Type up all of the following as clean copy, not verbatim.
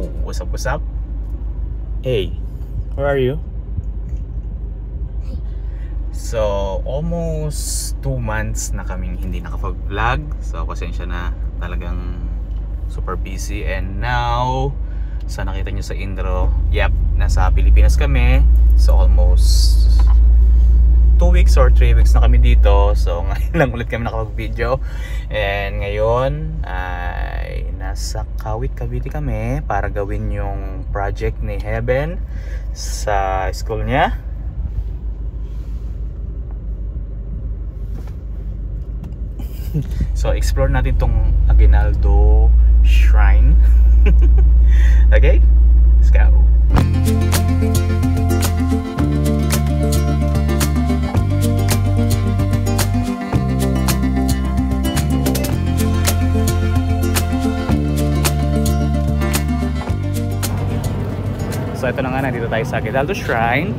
Yo, what's up, what's up? Hey, where are you? So, almost 2 months na kaming hindi nakapag-vlog. So, pasensya na, talagang super busy. And now, sa nakita nyo sa intro, yep, nasa Pilipinas kami. So, almost 2 weeks or 3 weeks na kami dito. So, ngayon lang ulit kami nakapag-video. And ngayon, ay nasa Kawit, Cavite kami para gawin yung project ni Heaven sa school niya. So, explore natin tong Aguinaldo Shrine. Okay? Let's go. So ito na nga, nandito tayo sa Aguinaldo Shrine.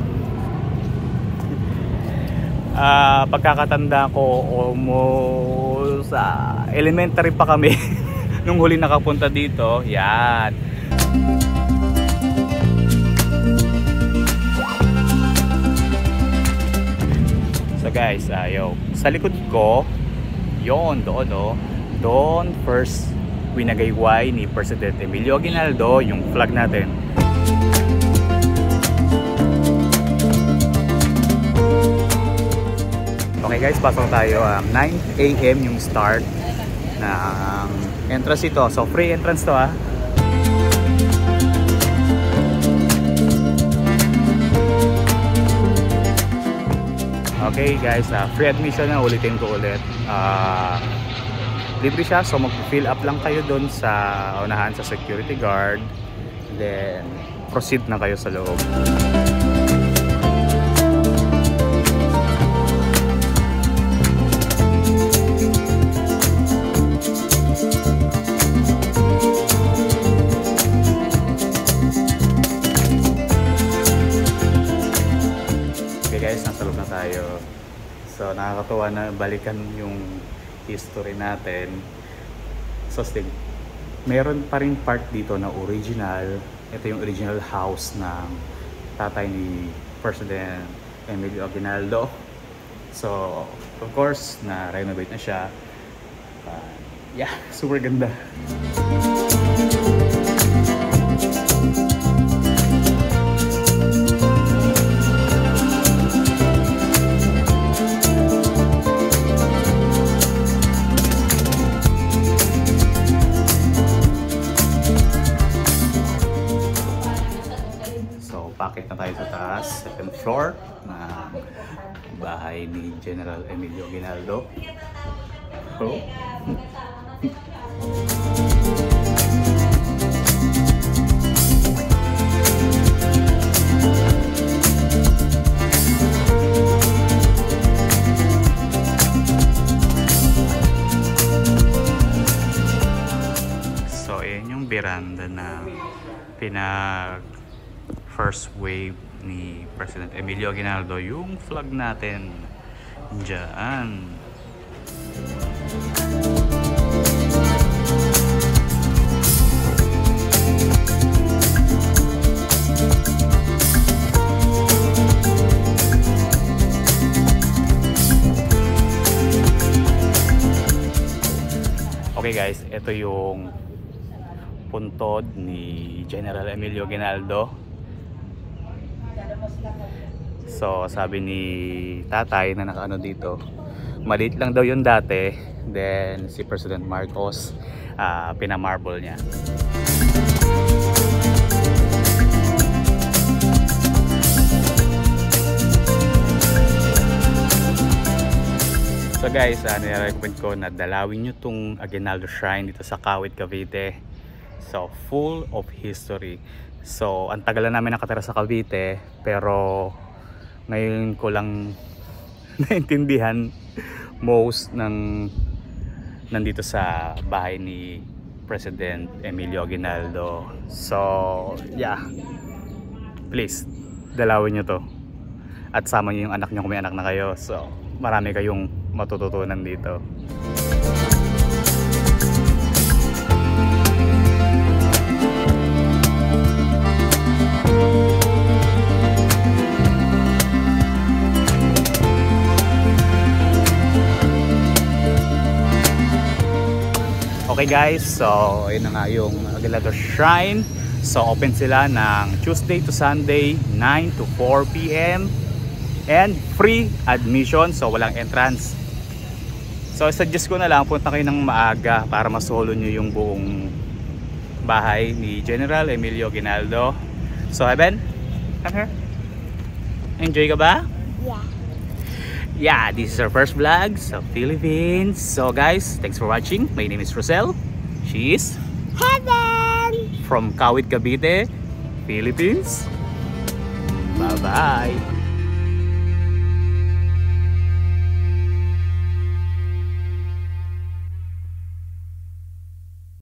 Pagkakatanda ko, almost elementary pa kami nung huli nakapunta dito. Yan. So guys, sa likod ko, yon doon o. Doon first winagayway ni President Emilio Aguinaldo yung flag natin. Okay guys, pasok tayo. 9 AM yung start ng entrance ito. So free entrance to. Okay guys, free admission na, ulitin ko ulit. Libre siya, so mag-fill up lang kayo dun sa unahan sa security guard. Then proceed na kayo sa loob. So nakakatuwa na balikan yung history natin. So still, meron pa rin part dito na original. Ito yung original house ng tatay ni President Emilio Aguinaldo. So of course, na-renovate na siya. Yeah, super ganda. Second floor ng bahay ni General Emilio Aguinaldo. Oh. So, ayan yung veranda na first wave ni President Emilio Aguinaldo, yung flag natin dyan. Okay guys, ito yung puntod ni General Emilio Aguinaldo. So sabi ni tatay na nakaano dito, maliit lang daw yun dati. Then si President Marcos pinamarble niya. So guys, nire-recommend ko na dalawin nyo tong Aguinaldo Shrine dito sa Kawit, Cavite. So full of history. So, ang tagal na namin nakatira sa Cavite, pero ngayon ko lang naintindihan most ng nandito sa bahay ni President Emilio Aguinaldo. So, yeah. Please, dalawin nyo to. At sama nyo yung anak nyo kung may anak na kayo. So, marami kayong matututunan dito. Okay guys, so yun na nga yung Aguinaldo Shrine. So open sila ng Tuesday to Sunday 9 to 4 p.m. and free admission, so walang entrance. So suggest ko na lang punta kayo ng maaga para masolo nyo yung buong bahay ni General Emilio Aguinaldo. So Heaven, come here. Enjoy ka ba? Yeah. Yeah, this is our first vlog sa Philippines. So guys, thanks for watching. My name is Roselle. She is Heaven from Kawit, Cavite, Philippines. Bye-bye.